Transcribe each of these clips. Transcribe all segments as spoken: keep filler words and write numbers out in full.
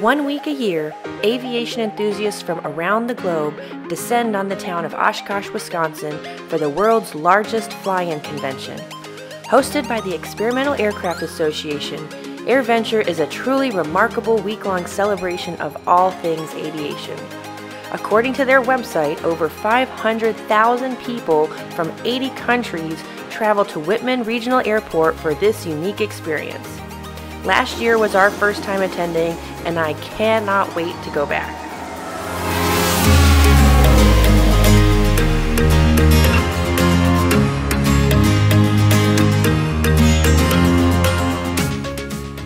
One week a year, aviation enthusiasts from around the globe descend on the town of Oshkosh, Wisconsin for the world's largest fly-in convention. Hosted by the Experimental Aircraft Association, AirVenture is a truly remarkable week-long celebration of all things aviation. According to their website, over five hundred thousand people from eighty countries travel to Whitman Regional Airport for this unique experience. Last year was our first time attending, and I cannot wait to go back.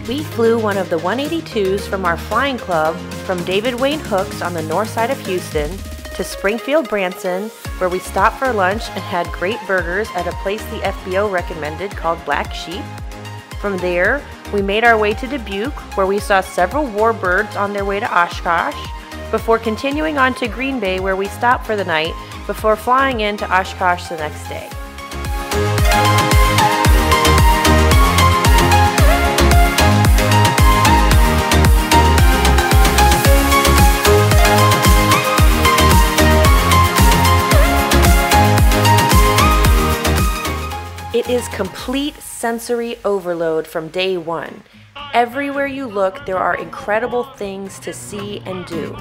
We flew one of the one eighty-twos from our flying club from David Wayne Hooks on the north side of Houston to Springfield, Branson, where we stopped for lunch and had great burgers at a place the F B O recommended called Black Sheep. From there, we made our way to Dubuque, where we saw several warbirds on their way to Oshkosh, before continuing on to Green Bay, where we stopped for the night, before flying into Oshkosh the next day. It is complete sensory overload from day one. Everywhere you look, there are incredible things to see and do.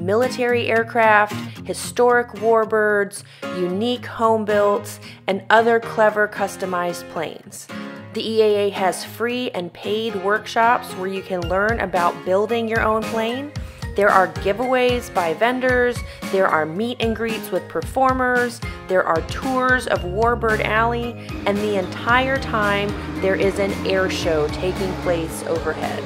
Military aircraft, historic warbirds, unique homebuilts, and other clever customized planes. The E A A has free and paid workshops where you can learn about building your own plane. There are giveaways by vendors, there are meet and greets with performers, there are tours of Warbird Alley, and the entire time there is an air show taking place overhead.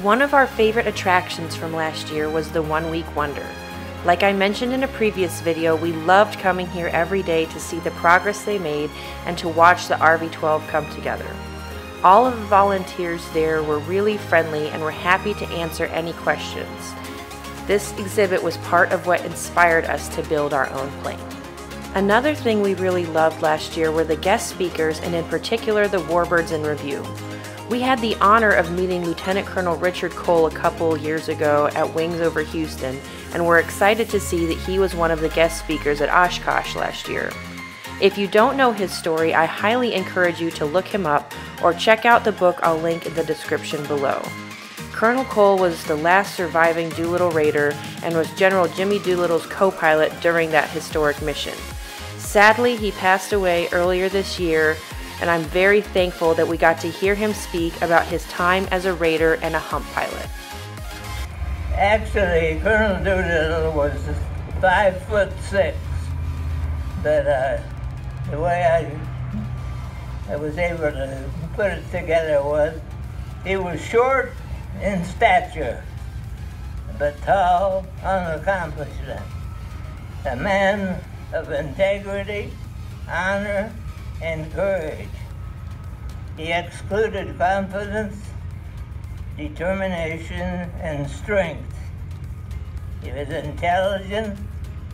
One of our favorite attractions from last year was the One Week Wonder. Like I mentioned in a previous video, we loved coming here every day to see the progress they made and to watch the R V twelve come together. All of the volunteers there were really friendly and were happy to answer any questions. This exhibit was part of what inspired us to build our own plane. Another thing we really loved last year were the guest speakers, and in particular the Warbirds in Review. We had the honor of meeting Lieutenant Colonel Richard Cole a couple years ago at Wings Over Houston, and we're excited to see that he was one of the guest speakers at Oshkosh last year. If you don't know his story, I highly encourage you to look him up or check out the book I'll link in the description below. Colonel Cole was the last surviving Doolittle Raider and was General Jimmy Doolittle's co-pilot during that historic mission. Sadly, he passed away earlier this year, and I'm very thankful that we got to hear him speak about his time as a raider and a hump pilot. Actually, Colonel Doolittle was five foot six, but uh, the way I, I was able to put it together was he was short in stature, but tall on accomplishment, a man of integrity, honor, and courage. He excluded confidence, determination, and strength. He was intelligent,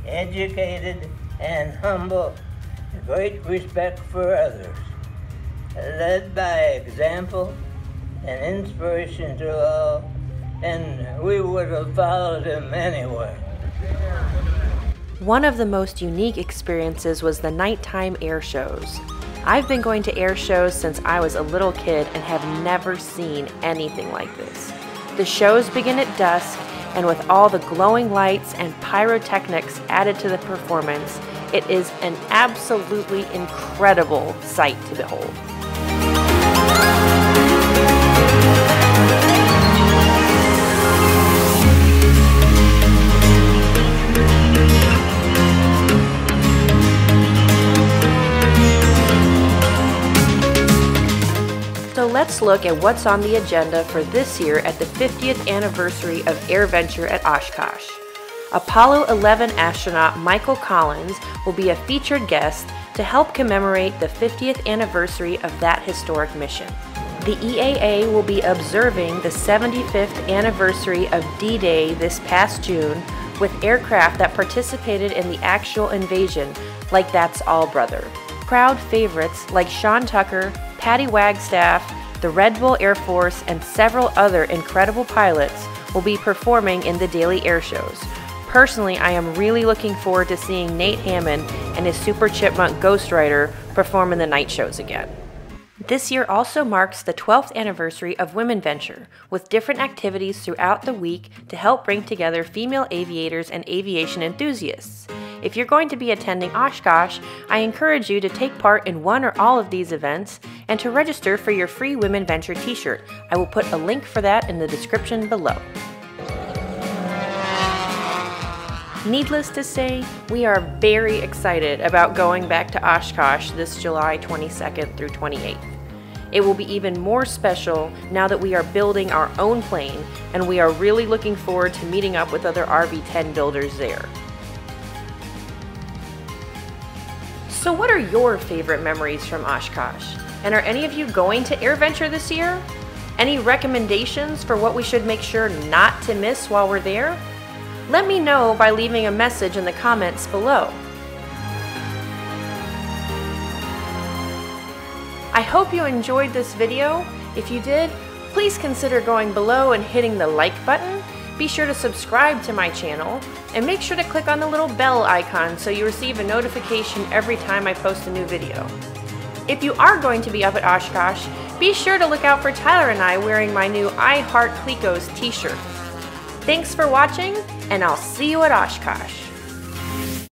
educated, and humble, with great respect for others, led by example and inspiration to all, and we would have followed him anywhere. One of the most unique experiences was the nighttime air shows. I've been going to air shows since I was a little kid and have never seen anything like this. The shows begin at dusk, and with all the glowing lights and pyrotechnics added to the performance, it is an absolutely incredible sight to behold. Let's look at what's on the agenda for this year at the fiftieth anniversary of AirVenture at Oshkosh. Apollo eleven astronaut Michael Collins will be a featured guest to help commemorate the fiftieth anniversary of that historic mission. The E A A will be observing the seventy-fifth anniversary of D-Day this past June with aircraft that participated in the actual invasion, like That's All, Brother. Crowd favorites like Sean Tucker, Patty Wagstaff, the Red Bull Air Force, and several other incredible pilots will be performing in the daily air shows. Personally, I am really looking forward to seeing Nate Hammond and his Super Chipmunk Ghost Rider perform in the night shows again. This year also marks the twelfth anniversary of WomenVenture, with different activities throughout the week to help bring together female aviators and aviation enthusiasts. If you're going to be attending Oshkosh, I encourage you to take part in one or all of these events and to register for your free WomenVenture t-shirt. I will put a link for that in the description below. Needless to say, we are very excited about going back to Oshkosh this July twenty-second through twenty-eighth. It will be even more special now that we are building our own plane, and we are really looking forward to meeting up with other R V ten builders there. So what are your favorite memories from Oshkosh? And are any of you going to AirVenture this year? Any recommendations for what we should make sure not to miss while we're there? Let me know by leaving a message in the comments below. I hope you enjoyed this video. If you did, please consider going below and hitting the like button. Be sure to subscribe to my channel and make sure to click on the little bell icon so you receive a notification every time I post a new video. If you are going to be up at Oshkosh, be sure to look out for Tyler and I wearing my new I Heart Clecos t-shirt. Thanks for watching, and I'll see you at Oshkosh.